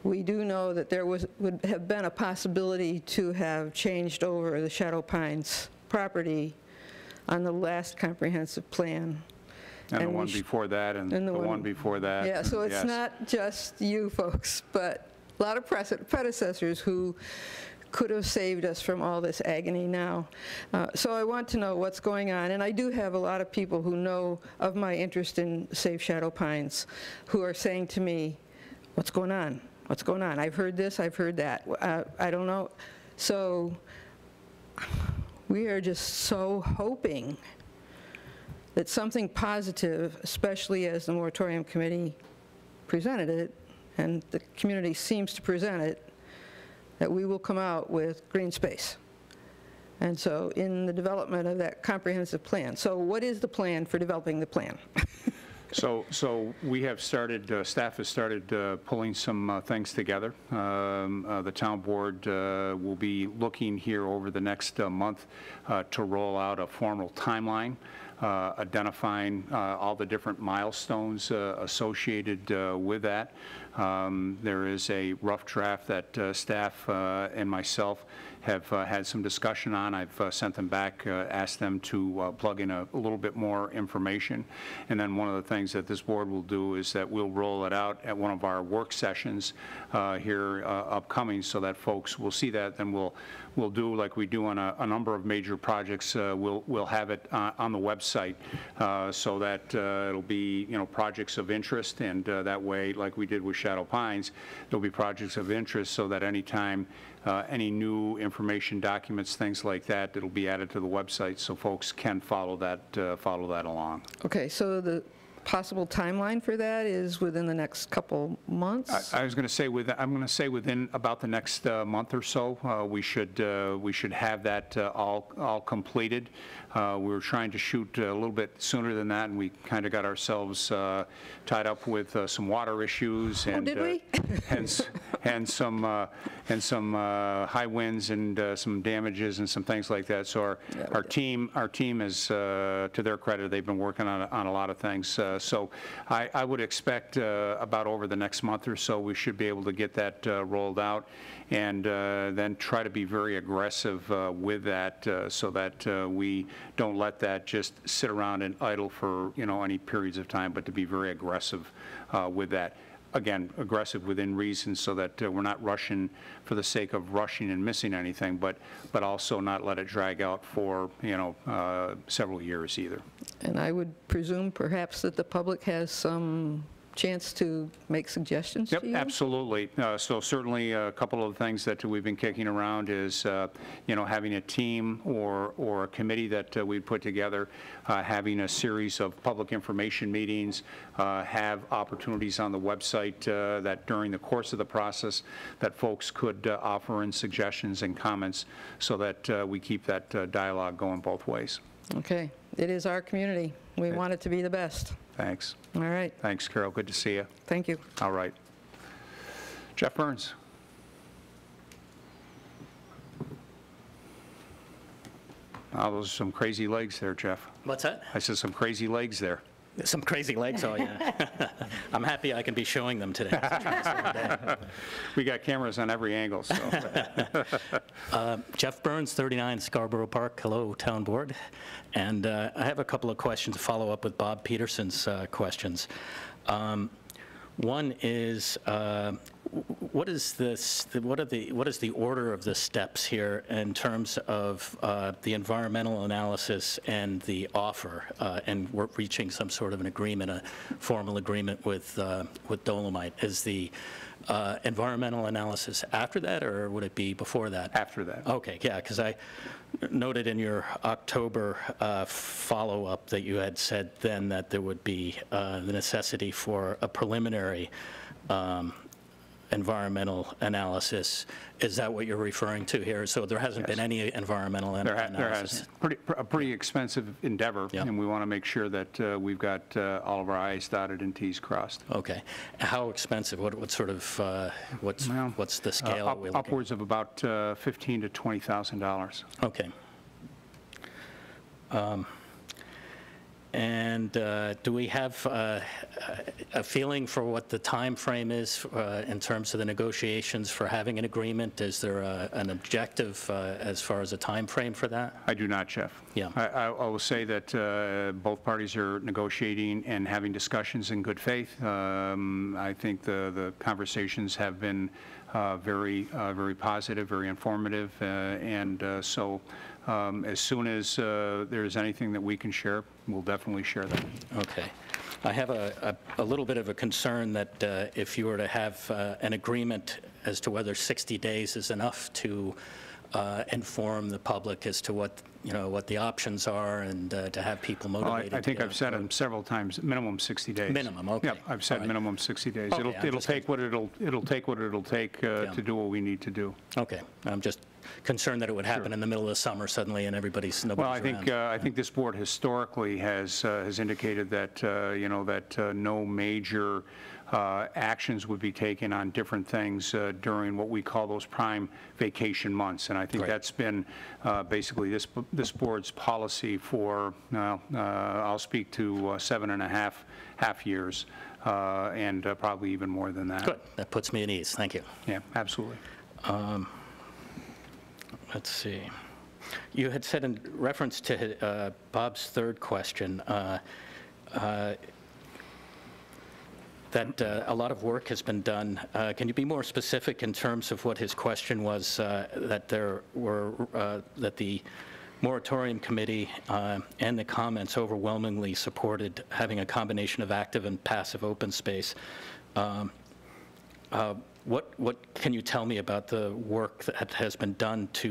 We do know that there was, would have been a possibility to have changed over the Shadow Pines property on the last comprehensive plan. And, and the one before that, and, and the, the one, one before that. Yeah, so it's yes. not just you folks, but a lot of predecessors who could have saved us from all this agony now. Uh, so I want to know what's going on, and I do have a lot of people who know of my interest in Save Shadow Pines who are saying to me, what's going on? What's going on? I've heard this, I've heard that. Uh, I don't know. So we are just so hoping that something positive, especially as the moratorium committee presented it, and the community seems to present it, that we will come out with green space. And so in the development of that comprehensive plan. So what is the plan for developing the plan? So, so we have started, uh, staff has started uh, pulling some uh, things together. Um, uh, the town board uh, will be looking here over the next uh, month uh, to roll out a formal timeline, uh, identifying uh, all the different milestones uh, associated uh, with that. Um, there is a rough draft that uh, staff uh, and myself have uh, had some discussion on. I've uh, sent them back, uh, asked them to uh, plug in a, a little bit more information. And then one of the things that this board will do is that we'll roll it out at one of our work sessions uh, here uh, upcoming, so that folks will see that. Then we'll we'll do like we do on a, a number of major projects. Uh, we'll we'll have it uh, on the website uh, so that uh, it'll be, you know, projects of interest, and uh, that way, like we did with Shadow Pines, there'll be projects of interest, so that anytime Uh, any new information, documents, things like that, that'll be added to the website, so folks can follow that uh, follow that along. Okay, so the possible timeline for that is within the next couple months. I, I was going to say with I'm going to say within about the next uh, month or so, uh, we should uh, we should have that uh, all all completed. Uh, we were trying to shoot a little bit sooner than that, and we kind of got ourselves uh, tied up with uh, some water issues and oh, did we? Uh, and, and some uh, and some uh, high winds and uh, some damages and some things like that. So our yeah, our team our team is uh, to their credit, they've been working on on a lot of things. Uh, so I, I would expect uh, about over the next month or so, we should be able to get that uh, rolled out, and uh, then try to be very aggressive uh, with that, uh, so that uh, we don't let that just sit around and idle for, you know, any periods of time, but to be very aggressive uh, with that. Again, aggressive within reason, so that uh, we're not rushing for the sake of rushing and missing anything, but but also not let it drag out for, you know, uh, several years either. And I would presume perhaps that the public has some chance to make suggestions yep, to you? Absolutely. Uh, so certainly a couple of the things that we've been kicking around is, uh, you know, having a team or or a committee that uh, we put together, uh, having a series of public information meetings, uh, have opportunities on the website uh, that during the course of the process that folks could uh, offer in suggestions and comments, so that uh, we keep that uh, dialogue going both ways. Okay. It is our community. We it, want it to be the best. Thanks. All right. Thanks, Carol. Good to see you. Thank you. All right. Jeff Burns. Oh, those are some crazy legs there, Jeff. What's that? I said some crazy legs there. Some crazy legs, oh yeah. I'm happy I can be showing them today. We got cameras on every angle, so. uh, Jeff Burns, thirty-nine Scarborough Park. Hello, Town Board. And uh, I have a couple of questions to follow up with Bob Peterson's uh, questions. Um, one is, uh, what is this? What are the? What is the order of the steps here in terms of uh, the environmental analysis and the offer, uh, and we're reaching some sort of an agreement, a formal agreement with uh, with Dolomite? Is the uh, environmental analysis after that, or would it be before that? After that. Okay, yeah, because I noted in your October uh, follow-up that you had said then that there would be uh, the necessity for a preliminary Um, environmental analysis. Is that what you're referring to here? So there hasn't yes. been any environmental there ha analysis. There has. Pretty, pr a pretty expensive endeavor, yep. and we want to make sure that uh, we've got uh, all of our I's dotted and T's crossed. Okay. How expensive? What, what sort of, uh, what's, well, what's the scale? Uh, up, we're upwards of about uh, fifteen thousand to twenty thousand dollars. Okay. Um, And uh, do we have uh, a feeling for what the time frame is uh, in terms of the negotiations for having an agreement? Is there a, an objective uh, as far as a time frame for that? I do not, Jeff. Yeah. I, I, I will say that uh, both parties are negotiating and having discussions in good faith. Um, I think the, the conversations have been uh, very, uh, very positive, very informative, uh, and uh, so. Um, as soon as uh, there's anything that we can share, we'll definitely share that. Okay. I have a, a, a little bit of a concern that uh, if you were to have uh, an agreement as to whether sixty days is enough to uh, inform the public as to what, you know, what the options are and uh, to have people motivated. Well, I, I think to, I've uh, said them several times, minimum sixty days. Minimum, okay. Yep, I've said right. minimum sixty days. Okay, it'll, it'll, take what it'll, it'll take what it'll take uh, yeah. to do what we need to do. Okay. I'm just concerned that it would happen sure. in the middle of the summer suddenly and everybody's nobody's well I think uh, I think this board historically has uh, has indicated that uh, you know that uh, no major uh, actions would be taken on different things uh, during what we call those prime vacation months, and I think right. that's been uh, basically this this board's policy for now uh, I'll speak to uh, seven and a half half years uh, and uh, probably even more than that. Good. That puts me at ease. Thank you. Yeah, absolutely. um, Let's see. You had said in reference to uh, Bob's third question uh, uh, that uh, a lot of work has been done. Uh, can you be more specific in terms of what his question was? Uh, that there were uh, that the moratorium committee uh, and the comments overwhelmingly supported having a combination of active and passive open space. Um, uh, What, what can you tell me about the work that has been done to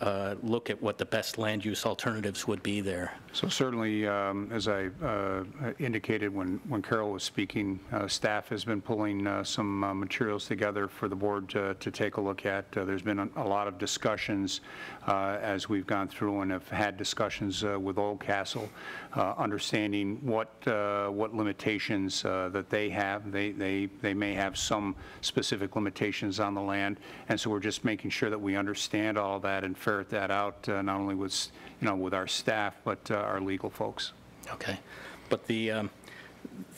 uh, look at what the best land use alternatives would be there? So certainly, um, as I uh, indicated when, when Carol was speaking, uh, staff has been pulling uh, some uh, materials together for the board uh, to take a look at. Uh, there's been a, a lot of discussions uh, as we've gone through and have had discussions uh, with Old Castle, uh, understanding what uh, what limitations uh, that they have. They, they, they may have some specific limitations on the land, and so we're just making sure that we understand all that and ferret that out, uh, not only with, you know, with our staff, but uh, our legal folks. Okay, but the um,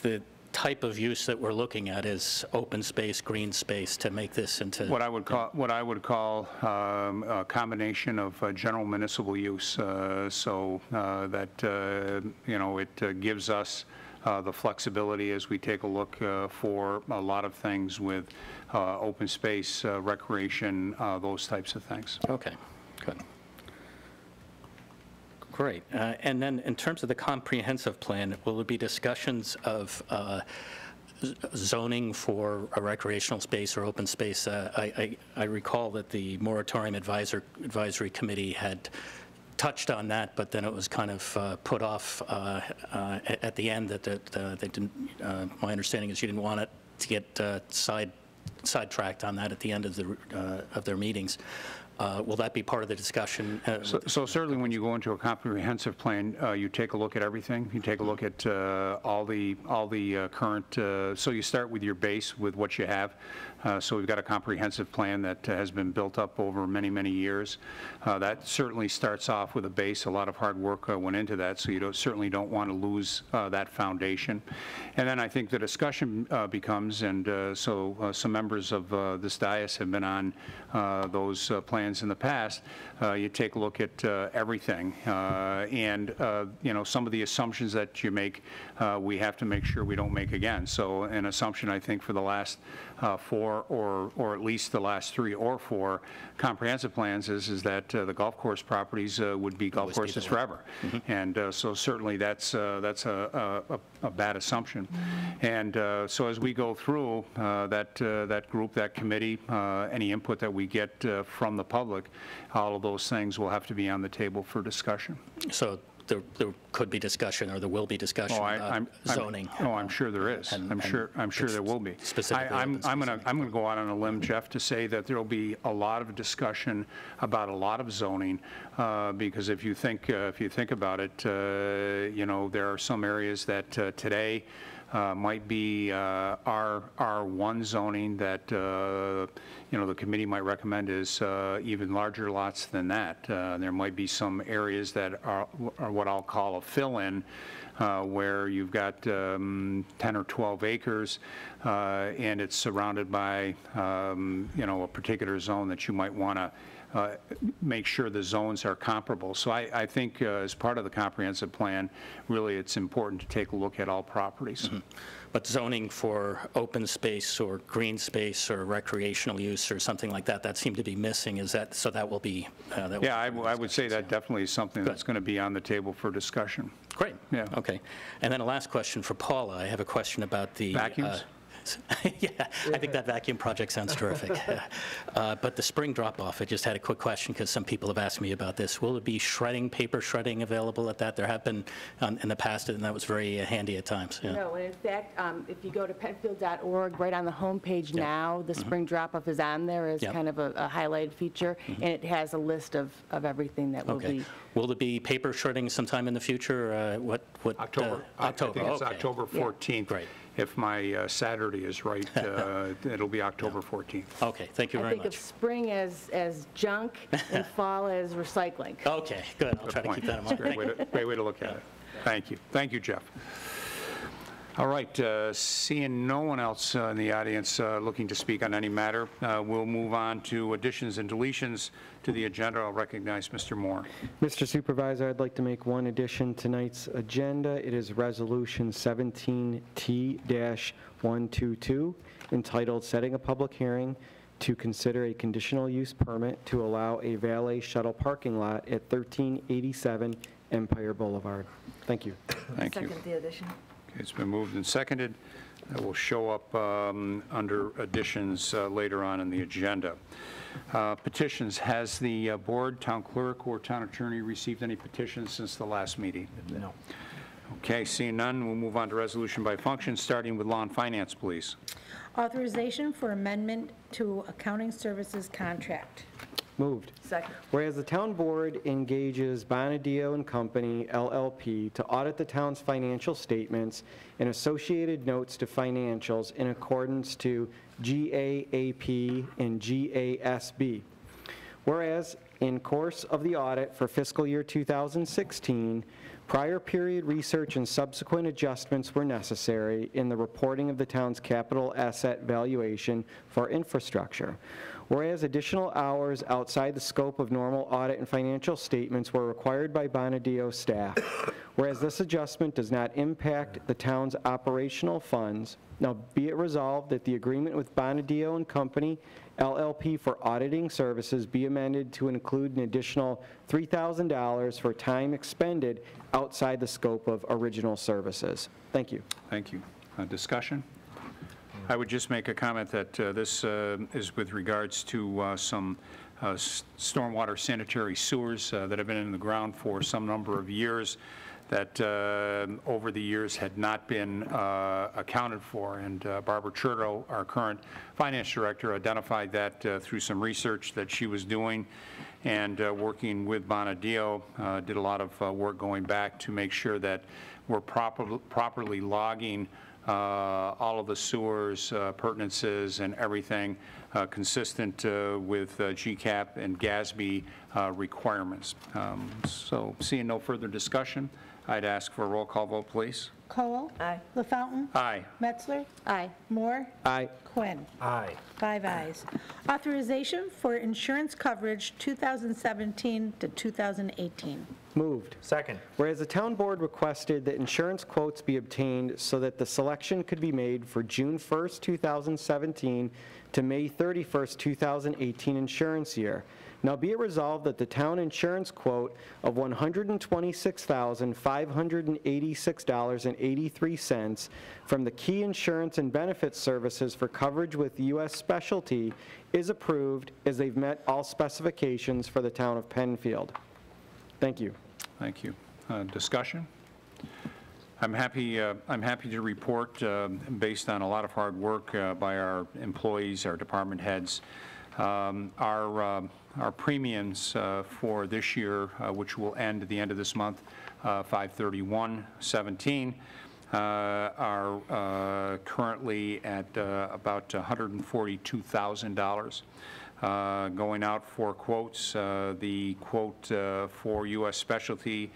the type of use that we're looking at is open space, green space, to make this into what I would call what I would call um, a combination of uh, general municipal use. Uh, so uh, that uh, you know, it uh, gives us uh, the flexibility as we take a look uh, for a lot of things with uh, open space, uh, recreation, uh, those types of things. Okay, good. Great. Uh, and then in terms of the comprehensive plan, will there be discussions of uh, zoning for a recreational space or open space? Uh, I, I, I recall that the Moratorium Advisor, Advisory Committee had touched on that, but then it was kind of uh, put off uh, uh, at the end that, that uh, they didn't, uh, my understanding is you didn't want it to get uh, side, sidetracked on that at the end of, the, uh, of their meetings. Uh, will that be part of the discussion? Uh, so, so certainly when you go into a comprehensive plan, uh, you take a look at everything. You take a look at uh, all the all the uh, current, uh, so you start with your base, with what you have. Uh, so we've got a comprehensive plan that uh, has been built up over many, many years. Uh, that certainly starts off with a base. A lot of hard work uh, went into that, so you don't, certainly don't want to lose uh, that foundation. And then I think the discussion uh, becomes, and uh, so uh, some members of uh, this dais have been on uh, those uh, plans in the past. Uh, you take a look at uh, everything, uh, and uh, you know, some of the assumptions that you make, uh, we have to make sure we don't make again. So an assumption, I think, for the last uh, four Or, or at least the last three or four comprehensive plans is, is that uh, the golf course properties uh, would be golf courses forever. Mm-hmm. And uh, so certainly that's, uh, that's a, a, a bad assumption. Mm-hmm. And uh, so as we go through uh, that, uh, that group, that committee, uh, any input that we get uh, from the public, all of those things will have to be on the table for discussion. So There, there could be discussion, or there will be discussion oh, I, about I'm, zoning. I'm, oh, I'm sure there is. And, I'm sure. I'm sure there will be. I, I'm, I'm going to. I'm going to go out on a limb, Jeff, to say that there will be a lot of discussion about a lot of zoning, uh, because if you think, uh, if you think about it, uh, you know, there are some areas that uh, today uh, might be uh, R one zoning that uh, you know, the committee might recommend is uh, even larger lots than that. Uh, there might be some areas that are, are what I'll call a fill-in uh, where you've got um, ten or twelve acres uh, and it's surrounded by, um, you know, a particular zone that you might want to Uh, make sure the zones are comparable. So I, I think uh, as part of the comprehensive plan, really it's important to take a look at all properties. Mm-hmm. But zoning for open space or green space or recreational use or something like that, that seemed to be missing. Is that, so that will be? Uh, that yeah, will be I, I would say that yeah. definitely is something Good. That's going to be on the table for discussion. Great, yeah. Okay. And then a last question for Paula. I have a question about the- Vacuums? Uh, yeah, I think that vacuum project sounds terrific. Uh, but the spring drop-off, I just had a quick question because some people have asked me about this. Will it be shredding, paper shredding available at that? There have been um, in the past, and that was very uh, handy at times. Yeah. No, and in fact, um, if you go to penfield dot org, right on the homepage yep. now, the spring mm-hmm. drop-off is on there as yep. kind of a, a highlighted feature, mm-hmm. and it has a list of, of everything that will okay. be. Will there be paper shredding sometime in the future? Uh, what, what, October. Uh, October. I think it's okay. October fourteenth. Yeah. Right. If my uh, Saturday is right, uh, it'll be October fourteenth. Okay, thank you very much. I think much. of spring as, as junk and fall as recycling. Okay, good. I'll good try point. to keep that in mind. Great, way to, great way to look yeah. at it. Thank you. Thank you, Jeff. All right, uh, seeing no one else uh, in the audience uh, looking to speak on any matter, uh, we'll move on to additions and deletions to the agenda. I'll recognize Mister Moore. Mister Supervisor, I'd like to make one addition to tonight's agenda. It is Resolution seventeen T one twenty-two, entitled Setting a Public Hearing to Consider a Conditional Use Permit to Allow a Valet Shuttle Parking Lot at thirteen eighty-seven Empire Boulevard. Thank you. Thank you. Second the addition. It's been moved and seconded. That will show up um, under additions uh, later on in the agenda. Uh, petitions. Has the uh, board, town clerk, or town attorney received any petitions since the last meeting? No. Okay, seeing none, we'll move on to resolution by function, starting with law and finance, please. Authorization for amendment to accounting services contract. Moved. Second. Whereas the town board engages Bonadio and Company L L P to audit the town's financial statements and associated notes to financials in accordance to GAAP and G A S B. Whereas in course of the audit for fiscal year two thousand sixteen, prior period research and subsequent adjustments were necessary in the reporting of the town's capital asset valuation for infrastructure. Whereas additional hours outside the scope of normal audit and financial statements were required by Bonadio staff. Whereas this adjustment does not impact the town's operational funds, now be it resolved that the agreement with Bonadio and Company L L P for auditing services be amended to include an additional three thousand dollars for time expended outside the scope of original services. Thank you. Thank you. Uh, discussion? I would just make a comment that uh, this uh, is with regards to uh, some uh, s stormwater sanitary sewers uh, that have been in the ground for some number of years that uh, over the years had not been uh, accounted for. And uh, Barbara Churdo, our current finance director, identified that uh, through some research that she was doing and uh, working with Bonadio, uh, did a lot of uh, work going back to make sure that we're proper properly logging Uh, all of the sewers, uh, appurtenances, and everything uh, consistent uh, with uh, G CAP and G A S B uh, requirements. Um, so seeing no further discussion, I'd ask for a roll call vote, please. Cole? Aye. LaFountain? Aye. Metzler? Aye. Moore? Aye. Quinn? Aye. Five ayes. Authorization for insurance coverage two thousand seventeen to two thousand eighteen. Moved. Second. Whereas the town board requested that insurance quotes be obtained so that the selection could be made for June first, two thousand seventeen to May thirty-first, two thousand eighteen insurance year. Now be it resolved that the town insurance quote of one hundred twenty-six thousand five hundred eighty-six dollars and eighty-three cents from the Key Insurance and Benefits Services for coverage with U S Specialty is approved as they've met all specifications for the town of Penfield. Thank you. Thank you. Uh, discussion? I'm happy, uh, I'm happy to report, uh, based on a lot of hard work uh, by our employees, our department heads, um, our, uh, our premiums uh, for this year, uh, which will end at the end of this month, uh, five thirty-one seventeen, uh, are uh, currently at uh, about one hundred forty-two thousand dollars. Uh, going out for quotes. Uh, the quote uh, for U S Specialty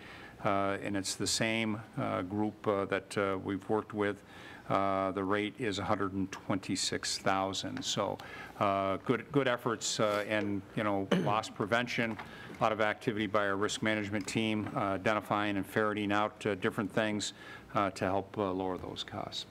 uh, and it's the same uh, group uh, that uh, we've worked with. Uh, the rate is one hundred twenty-six thousand dollars. So uh, good, good efforts uh, and, you know, loss prevention, a lot of activity by our risk management team, uh, identifying and ferreting out uh, different things uh, to help uh, lower those costs.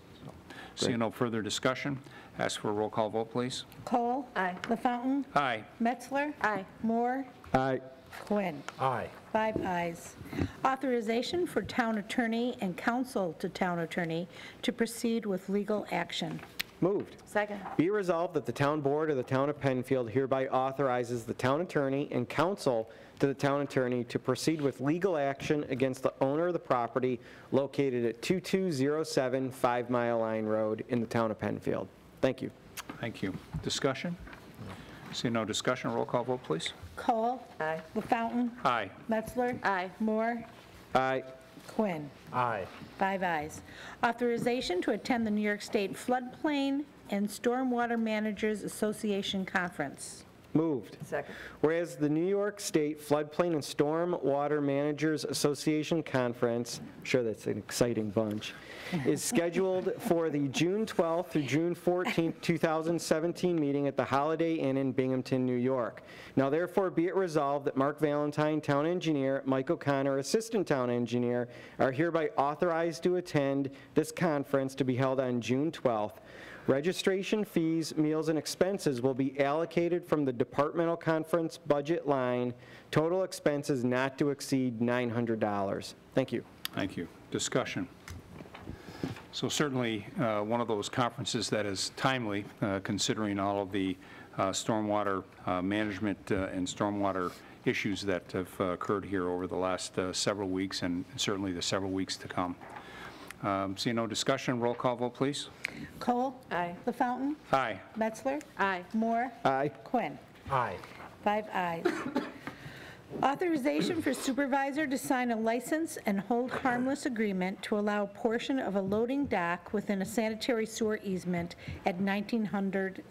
So, seeing no further discussion, ask for a roll call vote, please. Cole. Aye. LaFountain. Aye. Metzler. Aye. Moore. Aye. Quinn. Aye. Five ayes. Authorization for town attorney and counsel to town attorney to proceed with legal action. Moved. Second. Be resolved that the town board of the town of Penfield hereby authorizes the town attorney and counsel to the town attorney to proceed with legal action against the owner of the property located at two two zero seven Five Mile Line Road in the town of Penfield. Thank you. Thank you. Discussion? See no discussion. Roll call vote, please. Cole. Aye. LaFountain. Aye. Metzler. Aye. Moore. Aye. Quinn. Aye. Five ayes. Authorization to attend the New York State Floodplain and Stormwater Managers Association Conference. Moved. Second. Whereas the New York State Floodplain and Stormwater Managers Association Conference, I'm sure that's an exciting bunch, is scheduled for the June twelfth through June fourteenth, two thousand seventeen meeting at the Holiday Inn in Binghamton, New York. Now therefore be it resolved that Mark Valentine, Town Engineer, Mike O'Connor, Assistant Town Engineer, are hereby authorized to attend this conference to be held on June twelfth. Registration fees, meals, and expenses will be allocated from the departmental conference budget line. Total expenses not to exceed nine hundred dollars. Thank you. Thank you. Discussion. So certainly uh, one of those conferences that is timely, uh, considering all of the uh, stormwater uh, management uh, and stormwater issues that have uh, occurred here over the last uh, several weeks, and certainly the several weeks to come. Um, see no discussion. Roll call vote, please. Cole. Aye. LaFountain. Aye. Metzler. Aye. Moore. Aye. Quinn. Aye. Five ayes. Authorization for supervisor to sign a license and hold harmless agreement to allow a portion of a loading dock within a sanitary sewer easement at nineteen hundred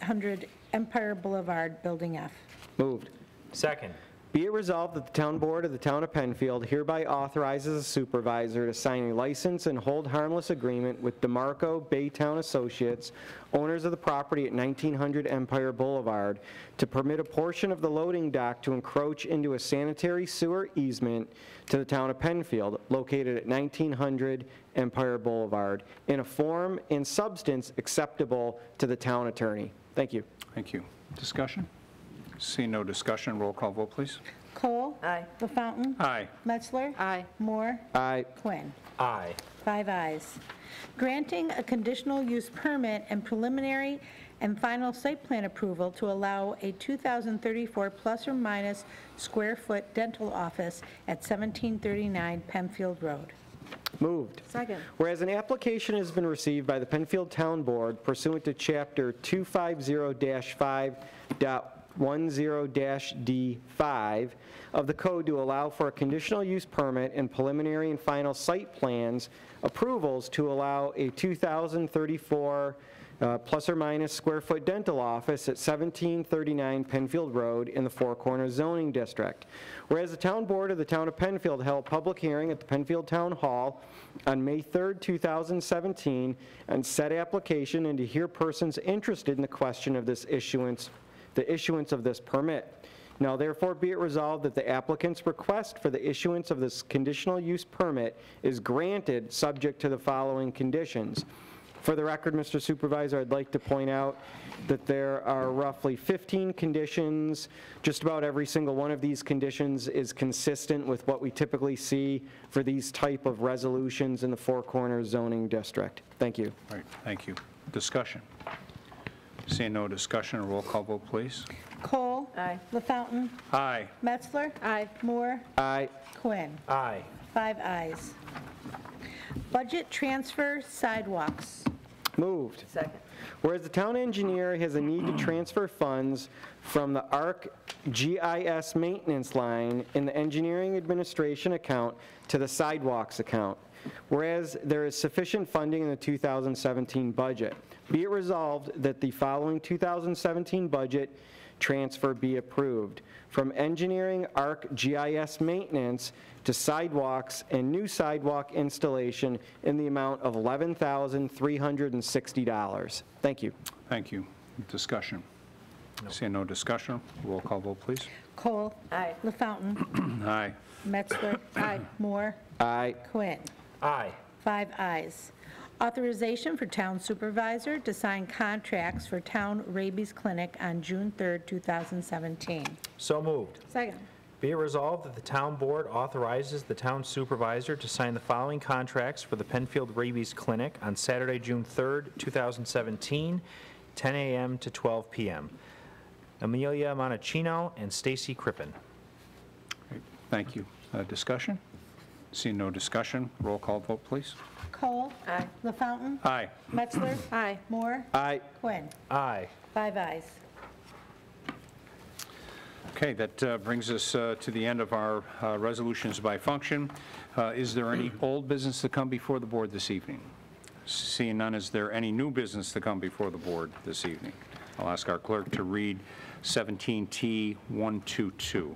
Empire Boulevard, Building F. Moved. Second. Be it resolved that the town board of the town of Penfield hereby authorizes a supervisor to sign a license and hold harmless agreement with DeMarco Baytown Associates, owners of the property at nineteen hundred Empire Boulevard, to permit a portion of the loading dock to encroach into a sanitary sewer easement to the town of Penfield, located at nineteen hundred Empire Boulevard, in a form and substance acceptable to the town attorney. Thank you. Thank you. Discussion? See no discussion. Roll call vote, please. Cole. Aye. LaFountain. Aye. Metzler. Aye. Moore. Aye. Quinn. Aye. Five ayes. Granting a conditional use permit and preliminary and final site plan approval to allow a two thousand thirty-four plus or minus square foot dental office at seventeen thirty-nine Penfield Road. Moved. Second. Whereas an application has been received by the Penfield Town Board pursuant to Chapter two fifty dash five point ten D five of the code to allow for a conditional use permit and preliminary and final site plans approvals to allow a two thousand thirty-four uh, plus or minus square foot dental office at seventeen thirty-nine Penfield Road in the Four Corners Zoning District. Whereas the town board of the town of Penfield held a public hearing at the Penfield Town Hall on May third, two thousand seventeen and set application and to hear persons interested in the question of this issuance the issuance of this permit. Now therefore be it resolved that the applicant's request for the issuance of this conditional use permit is granted subject to the following conditions. For the record, Mister Supervisor, I'd like to point out that there are roughly fifteen conditions. Just about every single one of these conditions is consistent with what we typically see for these type of resolutions in the Four Corners Zoning District. Thank you. All right, thank you. Discussion. Seeing no discussion, roll call vote, please. Cole. Aye. LaFountain. Aye. Metzler. Aye. Moore. Aye. Quinn. Aye. Five ayes. Budget transfer sidewalks. Moved. Second. Whereas the town engineer has a need to transfer funds from the A R C G I S maintenance line in the engineering administration account to the sidewalks account. Whereas there is sufficient funding in the two thousand seventeen budget, be it resolved that the following two thousand seventeen budget transfer be approved from engineering A R C G I S maintenance to sidewalks and new sidewalk installation in the amount of eleven thousand three hundred sixty dollars. Thank you. Thank you. Discussion. No. Seeing no discussion, roll call vote, please. Cole. Aye. LaFountain. Aye. Metzler. Aye. Moore. Aye. Quinn. Aye. Five ayes. Authorization for town supervisor to sign contracts for town rabies clinic on June third, two thousand seventeen. So moved. Second. Be it resolved that the town board authorizes the town supervisor to sign the following contracts for the Penfield rabies clinic on Saturday, June third, two thousand seventeen, ten A M to twelve P M Amelia Monachino and Stacy Crippen. Great. Thank you. Uh, discussion? Seeing no discussion, roll call vote, please. Cole. Aye. LaFountain. Aye. Metzler. Aye. Moore. Aye. Quinn. Aye. Five ayes. Okay, that uh, brings us uh, to the end of our uh, resolutions by function. Uh, is there any old business to come before the board this evening? Seeing none, is there any new business to come before the board this evening? I'll ask our clerk to read seventeen T one twenty-two.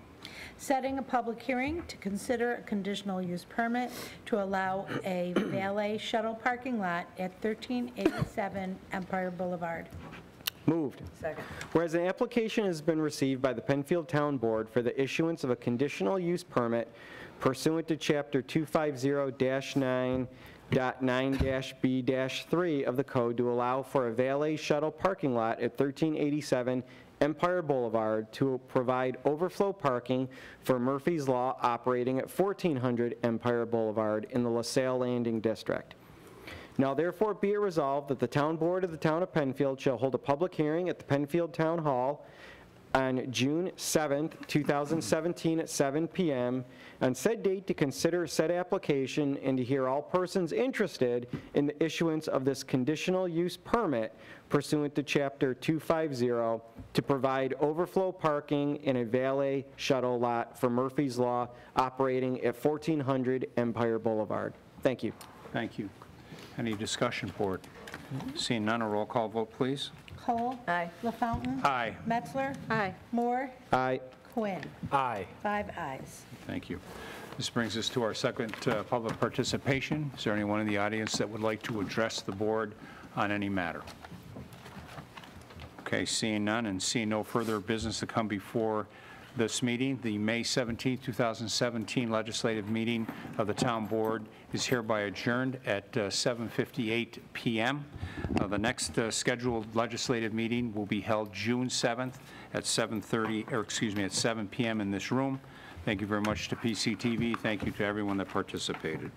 Setting a public hearing to consider a conditional use permit to allow a valet shuttle parking lot at thirteen eighty-seven Empire Boulevard. Moved. Second. Whereas an application has been received by the Penfield Town Board for the issuance of a conditional use permit pursuant to Chapter two fifty dash nine point nine dash B dash three of the code to allow for a valet shuttle parking lot at thirteen eighty-seven Empire Boulevard to provide overflow parking for Murphy's Law operating at fourteen hundred Empire Boulevard in the LaSalle Landing District. Now therefore be it resolved that the Town Board of the Town of Penfield shall hold a public hearing at the Penfield Town Hall on June seventh, two thousand seventeen at seven P M on said date to consider said application and to hear all persons interested in the issuance of this conditional use permit pursuant to Chapter two fifty to provide overflow parking in a valet shuttle lot for Murphy's Law operating at fourteen hundred Empire Boulevard. Thank you. Thank you. Any discussion, board? Mm-hmm. Seeing none, a roll call vote, please. Cole. Aye. LaFountain. Aye. Metzler. Aye. Moore. Aye. Quinn. Aye. Five ayes. Thank you. This brings us to our second uh, public participation. Is there anyone in the audience that would like to address the board on any matter? Okay, seeing none and seeing no further business to come before this meeting, the May seventeenth, two thousand seventeen legislative meeting of the Town Board is hereby adjourned at uh, seven fifty-eight P M Uh, the next uh, scheduled legislative meeting will be held June seventh at seven thirty, or excuse me, at seven P M in this room. Thank you very much to P C T V. Thank you to everyone that participated.